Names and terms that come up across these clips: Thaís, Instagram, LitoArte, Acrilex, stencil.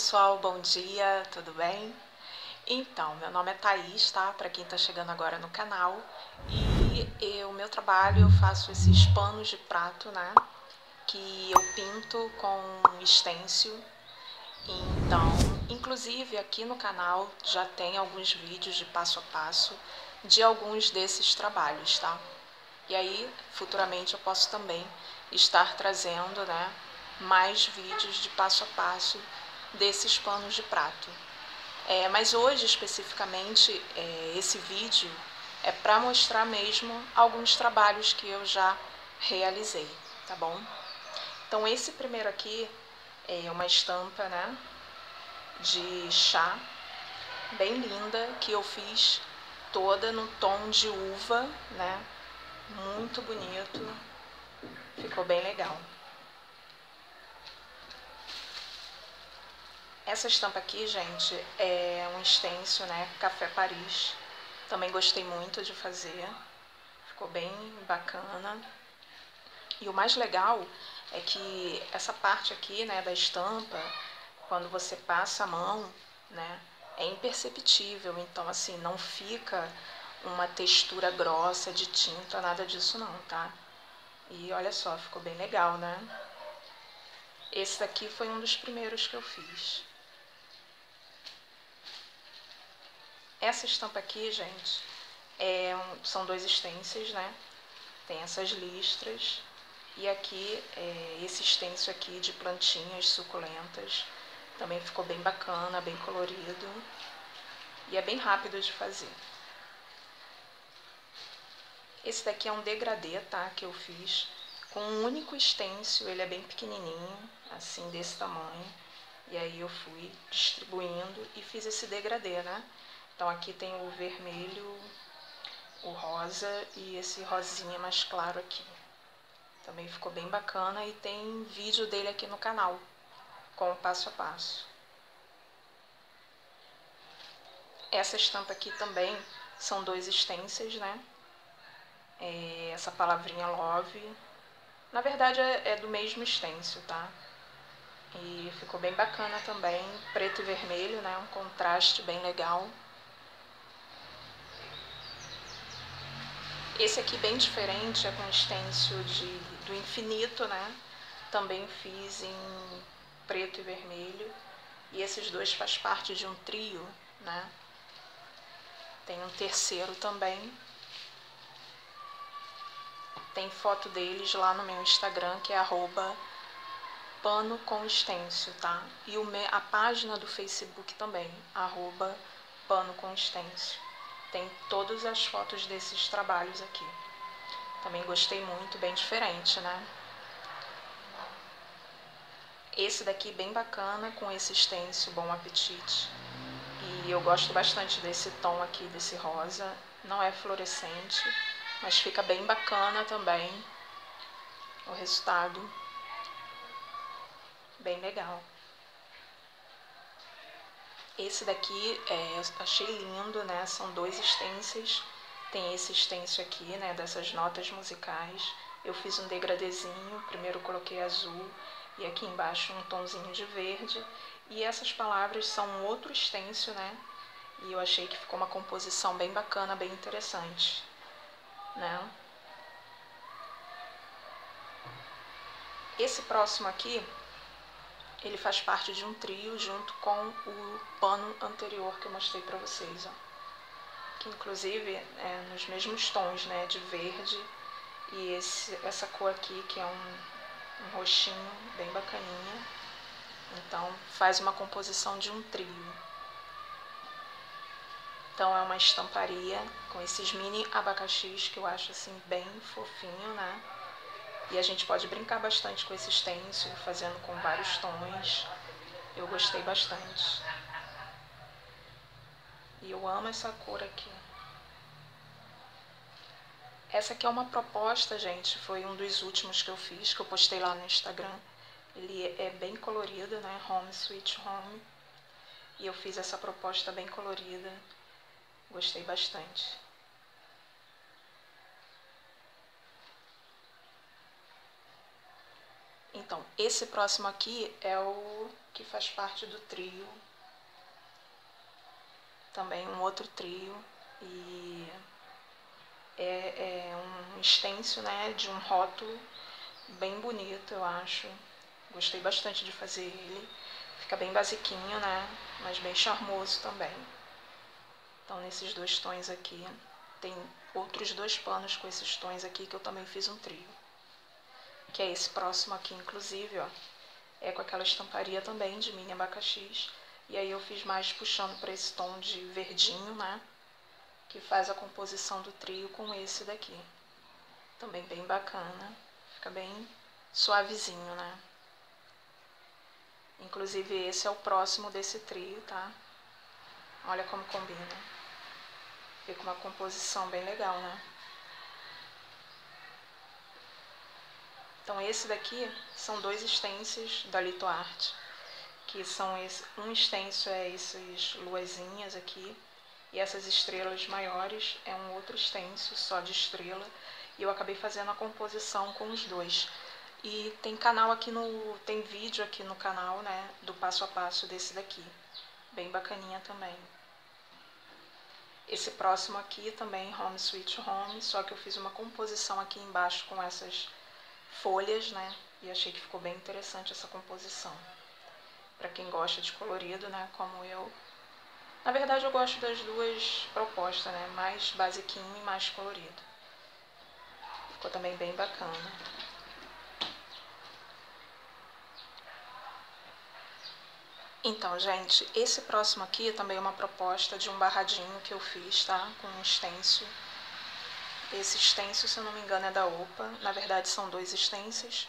pessoal, bom dia, tudo bem? Então, meu nome é Thaís, tá? Para quem tá chegando agora no canal. E o meu trabalho, eu faço esses panos de prato, né? Que eu pinto com stencil. Então, inclusive aqui no canal já tem alguns vídeos de passo a passo de alguns desses trabalhos, tá? E aí, futuramente eu posso também estar trazendo, né? Mais vídeos de passo a passo desses panos de prato. Mas hoje, especificamente, esse vídeo é para mostrar mesmo alguns trabalhos que eu já realizei, tá bom? Então, esse primeiro aqui é uma estampa, né, de chá, bem linda, que eu fiz toda no tom de uva, né, muito bonito, ficou bem legal. Essa estampa aqui, gente, é um stencil, né, Café Paris. Também gostei muito de fazer, ficou bem bacana. E o mais legal é que essa parte aqui, né, da estampa, quando você passa a mão, né, é imperceptível. Então, assim, não fica uma textura grossa de tinta, nada disso não, tá? E olha só, ficou bem legal, né? Esse daqui foi um dos primeiros que eu fiz. Essa estampa aqui, gente, são dois stencils, né? Tem essas listras. E aqui, esse stencil aqui de plantinhas suculentas. Também ficou bem bacana, bem colorido. E é bem rápido de fazer. Esse daqui é um degradê, tá? Que eu fiz com um único stencil. Ele é bem pequenininho, assim, desse tamanho. E aí eu fui distribuindo e fiz esse degradê, né? Então, aqui tem o vermelho, o rosa e esse rosinha mais claro aqui. Também ficou bem bacana e tem vídeo dele aqui no canal, com o passo a passo. Essa estampa aqui também são dois stencils, né? Essa palavrinha love. Na verdade, é do mesmo stencil, tá? E ficou bem bacana também, preto e vermelho, né? Um contraste bem legal. Esse aqui bem diferente, é com stencil do infinito, né? Também fiz em preto e vermelho. E esses dois faz parte de um trio, né? Tem um terceiro também. Tem foto deles lá no meu Instagram, que é @pano com stencil, tá? E a página do Facebook também, @pano com stencil. Tem todas as fotos desses trabalhos aqui. Também gostei muito, bem diferente, né? Esse daqui bem bacana, com esse stencil, Bom Apetite. E eu gosto bastante desse tom aqui, desse rosa. Não é fluorescente, mas fica bem bacana também o resultado. Bem legal. Esse daqui achei lindo, né? São dois stencils. Tem esse stencil aqui, né? Dessas notas musicais. Eu fiz um degradezinho. Primeiro coloquei azul. E aqui embaixo um tonzinho de verde. E essas palavras são outro stencil, né? E eu achei que ficou uma composição bem bacana, bem interessante, né? Esse próximo aqui, ele faz parte de um trio junto com o pano anterior que eu mostrei pra vocês, ó. Que inclusive é nos mesmos tons, né, de verde e essa cor aqui, que é um roxinho bem bacaninha. Então faz uma composição de um trio. Então é uma estamparia com esses mini abacaxis que eu acho assim bem fofinho, né? E a gente pode brincar bastante com esse stencil, fazendo com vários tons. Eu gostei bastante. E eu amo essa cor aqui. Essa aqui é uma proposta, gente. Foi um dos últimos que eu fiz, que eu postei lá no Instagram. Ele é bem colorido, né? Home Sweet Home. E eu fiz essa proposta bem colorida. Gostei bastante. Então, Esse próximo aqui é o que faz parte do trio. Também um outro trio. E é um stencil, né, de um rótulo bem bonito, eu acho. Gostei bastante de fazer ele. Fica bem basiquinho, né, mas bem charmoso também. Então, nesses dois tons aqui, tem outros dois panos com esses tons aqui que eu também fiz um trio. Que é esse próximo aqui, inclusive, ó. É com aquela estamparia também de mini abacaxis. E aí eu fiz mais puxando para esse tom de verdinho, né, que faz a composição do trio com esse daqui. Também bem bacana. Fica bem suavezinho, né. Inclusive, esse é o próximo desse trio, tá? Olha como combina. Fica uma composição bem legal, né? Então, esse daqui são dois stencils da LitoArte, que são esse, um stencil é essas luazinhas aqui, e essas estrelas maiores é um outro stencil só de estrela, e eu acabei fazendo a composição com os dois. E tem canal aqui no... tem vídeo aqui no canal, né, do passo a passo desse daqui. Bem bacaninha também. Esse próximo aqui também, Home Sweet Home, só que eu fiz uma composição aqui embaixo com essas folhas, né, e achei que ficou bem interessante essa composição. Pra quem gosta de colorido, né, como eu. Na verdade, eu gosto das duas propostas, né, mais basiquinho e mais colorido. Ficou também bem bacana. Então, gente, esse próximo aqui também é uma proposta de um barradinho que eu fiz, tá? Com um stencil. Esse stencil, se eu não me engano, é da Opa. Na verdade, são dois stencils,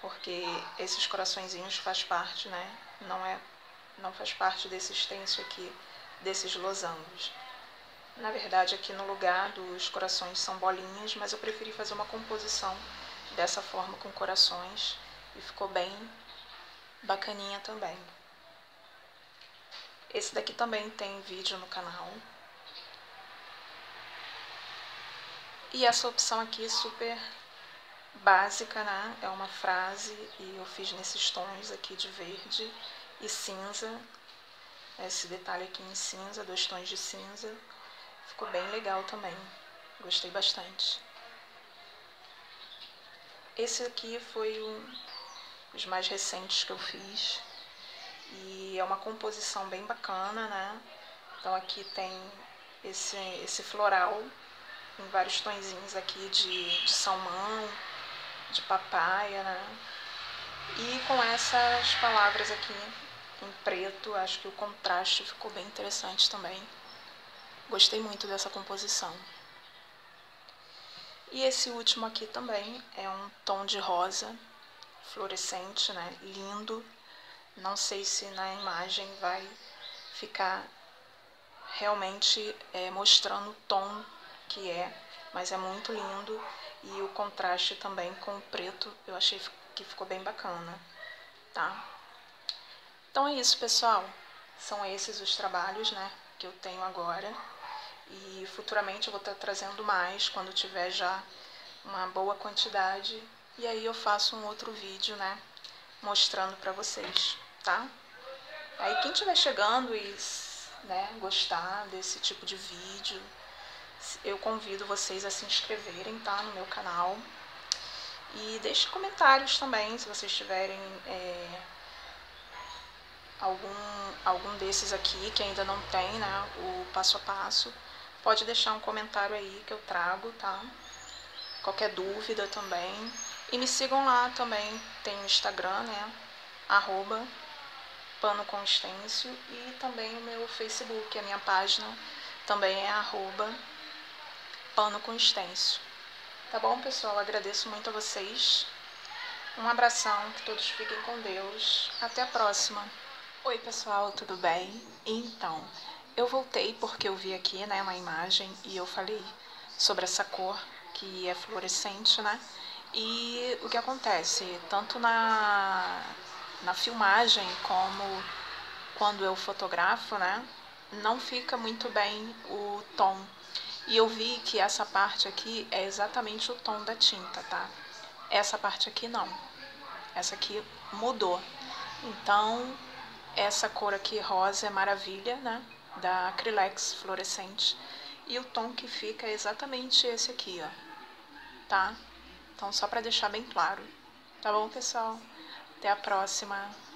porque esses coraçõezinhos faz parte, né? Não faz parte desse stencil aqui, desses losangos. Na verdade, aqui no lugar dos corações são bolinhas, mas eu preferi fazer uma composição dessa forma com corações. E ficou bem bacaninha também. Esse daqui também tem vídeo no canal. E essa opção aqui é super básica, né? É uma frase e eu fiz nesses tons aqui de verde e cinza. Esse detalhe aqui em cinza, dois tons de cinza. Ficou bem legal também. Gostei bastante. Esse aqui foi um dos mais recentes que eu fiz. E é uma composição bem bacana, né? Então aqui tem esse floral, em vários tonzinhos aqui de salmão, de papaya, né? E com essas palavras aqui em preto, acho que o contraste ficou bem interessante também. Gostei muito dessa composição. E esse último aqui também é um tom de rosa, fluorescente, né? Lindo. Não sei se na imagem vai ficar realmente mostrando o tom que é, mas é muito lindo. E o contraste também com o preto, eu achei que ficou bem bacana, tá? Então é isso, pessoal. São esses os trabalhos, né, que eu tenho agora. E futuramente eu vou estar trazendo mais, quando tiver já uma boa quantidade. E aí eu faço um outro vídeo, né, mostrando pra vocês, tá? Aí quem estiver chegando e, né, gostar desse tipo de vídeo, eu convido vocês a se inscreverem, tá, no meu canal. E deixem comentários também, se vocês tiverem algum desses aqui que ainda não tem, né, o passo a passo. Pode deixar um comentário aí que eu trago, tá? Qualquer dúvida também. E me sigam lá também, tem o Instagram, né, @panoconstêncio, e também o meu Facebook, a minha página também é @panoconstêncio. Tá bom, pessoal? Agradeço muito a vocês, um abração, que todos fiquem com Deus, até a próxima. Oi, pessoal, tudo bem? Então, eu voltei porque eu vi aqui, né, uma imagem e eu falei sobre essa cor que é fluorescente, né? E o que acontece, tanto na filmagem como quando eu fotografo, né, não fica muito bem o tom. E eu vi que essa parte aqui é exatamente o tom da tinta, tá? Essa parte aqui não. Essa aqui mudou. Então, essa cor aqui rosa é maravilha, né? Da Acrilex fluorescente. E o tom que fica é exatamente esse aqui, ó. Tá? Então, só pra deixar bem claro. Tá bom, pessoal? Até a próxima.